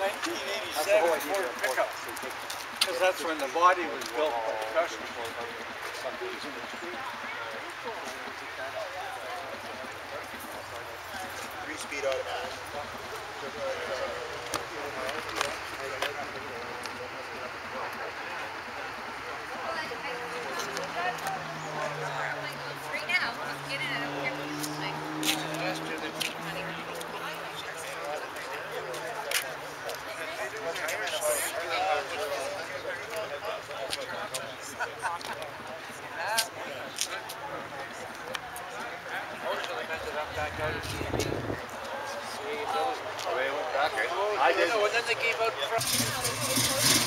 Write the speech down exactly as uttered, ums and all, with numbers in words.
nineteen eighty-seven Ford pickup. Because that's when the body was built by the customer. Three-speed automatic. Right now, let's get it out. I didn't know, and then they gave out.